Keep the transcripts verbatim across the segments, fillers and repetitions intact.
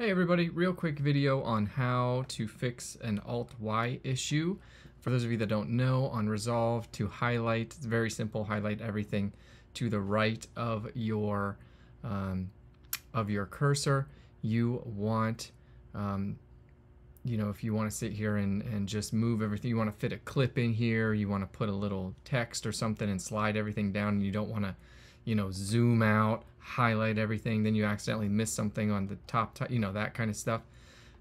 Hey everybody, real quick video on how to fix an Alt Y issue. For those of you that don't know, on Resolve to highlight, it's very simple, highlight everything to the right of your um, of your cursor. You want, um, you know, if you want to sit here and, and just move everything, you want to fit a clip in here, you want to put a little text or something and slide everything down, and you don't want to, you know, zoom out, highlight everything, then you accidentally miss something on the top, you know, that kind of stuff.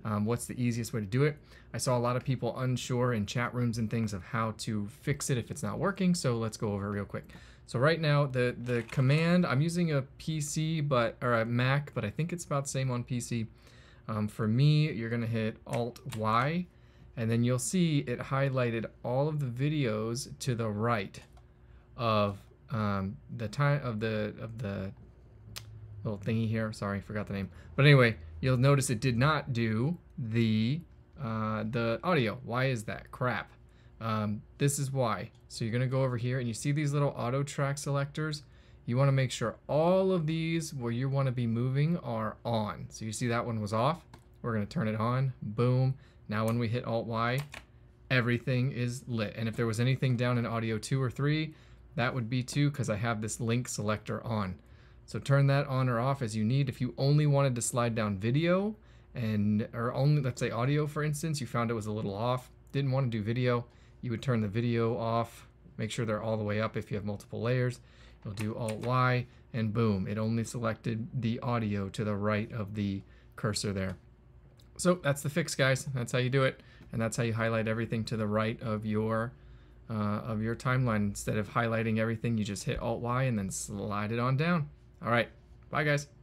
Um, what's the easiest way to do it? I saw a lot of people unsure in chat rooms and things of how to fix it if it's not working, so let's go over it real quick. So right now, the, the command, I'm using a P C, but, or a Mac, but I think it's about the same on P C. Um, for me, you're gonna hit Alt Y, and then you'll see it highlighted all of the videos to the right of Um, the time of the of the little thingy here. Sorry, forgot the name. But anyway, you'll notice it did not do the uh, the audio. Why is that? Crap. Um, this is why. So you're gonna go over here and you see these little auto track selectors. You want to make sure all of these where you want to be moving are on. So you see that one was off. We're gonna turn it on. Boom. Now when we hit Alt Y, everything is lit. And if there was anything down in audio two or three, that would be two, because I have this link selector on. So turn that on or off as you need. If you only wanted to slide down video and, or only, let's say audio for instance, you found it was a little off, didn't want to do video, you would turn the video off, make sure they're all the way up if you have multiple layers. You'll do Alt Y and boom, it only selected the audio to the right of the cursor there. So that's the fix, guys. That's how you do it. And that's how you highlight everything to the right of your Uh, of your timeline. Instead of highlighting everything, you just hit Alt Y and then slide it on down. All right, bye guys.